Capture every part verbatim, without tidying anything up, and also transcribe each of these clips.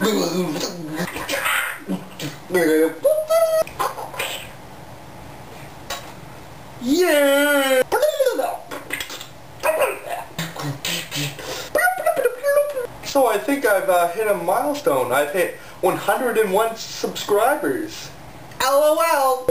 Yeah! So I think I've uh, hit a milestone. I've hit one hundred and one subscribers. LOL!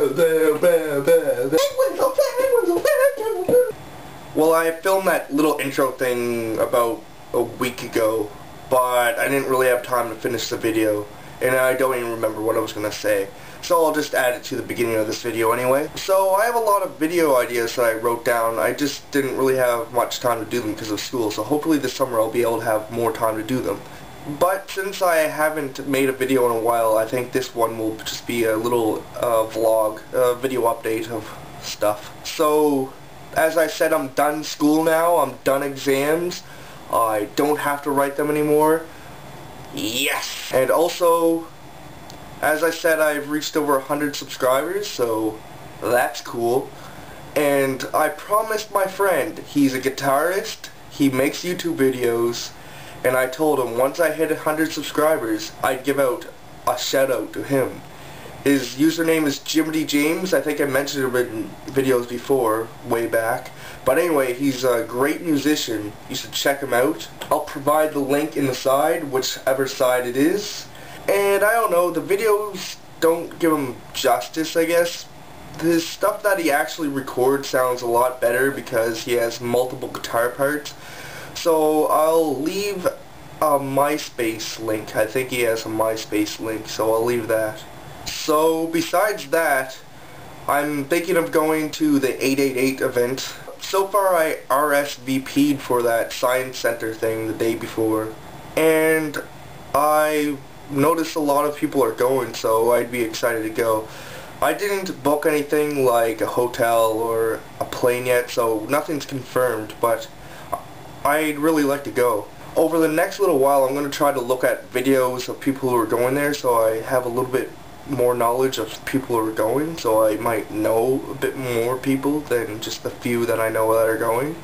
Well, I filmed that little intro thing about a week ago, but I didn't really have time to finish the video, and I don't even remember what I was going to say. So I'll just add it to the beginning of this video anyway. So I have a lot of video ideas that I wrote down. I just didn't really have much time to do them because of school, so hopefully this summer I'll be able to have more time to do them. But since I haven't made a video in a while, I think this one will just be a little uh, vlog, uh, video update of stuff. So, as I said, I'm done school now, I'm done exams, I don't have to write them anymore. Yes! And also, as I said, I've reached over one hundred subscribers, so that's cool. And I promised my friend, he's a guitarist, he makes YouTube videos, and I told him once I hit one hundred subscribers, I'd give out a shout out to him. His username is jimmidyjames. I think I mentioned him in videos before, way back. But anyway, he's a great musician. You should check him out. I'll provide the link in the side, whichever side it is. And I don't know, the videos don't give him justice, I guess. The stuff that he actually records sounds a lot better because he has multiple guitar parts. So I'll leave a MySpace link. I think he has a MySpace link, so I'll leave that. So besides that, I'm thinking of going to the eight eight eight event. So far I R S V P'd for that science center thing the day before, and I noticed a lot of people are going, so I'd be excited to go. I didn't book anything like a hotel or a plane yet, so nothing's confirmed, but I'd really like to go. Over the next little while, I'm going to try to look at videos of people who are going there, so I have a little bit more knowledge of people who are going, so I might know a bit more people than just the few that I know that are going.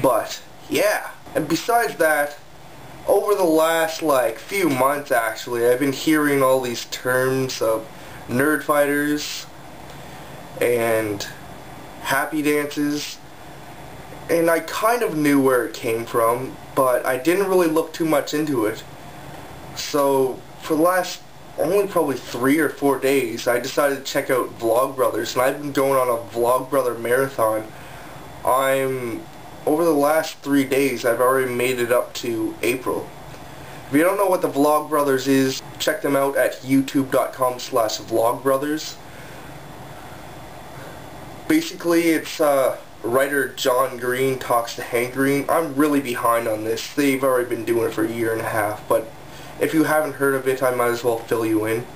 But yeah, and besides that, over the last like few months actually, I've been hearing all these terms of nerd fighters and happy dances, and I kind of knew where it came from, but I didn't really look too much into it. So for the last only probably three or four days, I decided to check out Vlogbrothers, and I've been going on a Vlogbrother marathon. I'm over the last three days, I've already made it up to April. If you don't know what the Vlogbrothers is, check them out at youtube dot com slash vlogbrothers. Basically, it's uh, writer John Green talks to Hank Green. I'm really behind on this. They've already been doing it for a year and a half, but if you haven't heard of it, I might as well fill you in.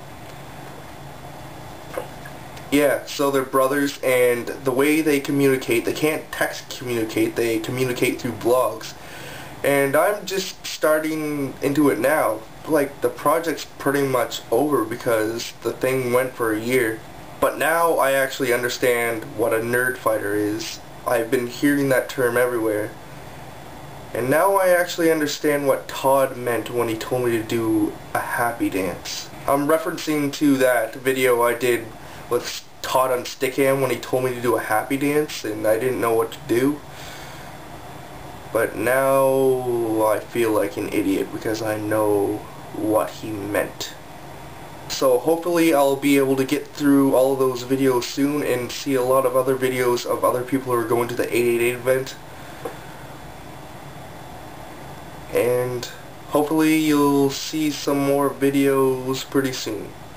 Yeah, so they're brothers, and the way they communicate, they can't text communicate, they communicate through blogs. And I'm just starting into it now. Like, the project's pretty much over because the thing went for a year. But now I actually understand what a nerd fighter is. I've been hearing that term everywhere. And now I actually understand what Todd meant when he told me to do a happy dance. I'm referencing to that video I did with Todd on Stickam when he told me to do a happy dance and I didn't know what to do. But now I feel like an idiot because I know what he meant. So hopefully I'll be able to get through all of those videos soon and see a lot of other videos of other people who are going to the eight eight eight event. And hopefully you'll see some more videos pretty soon.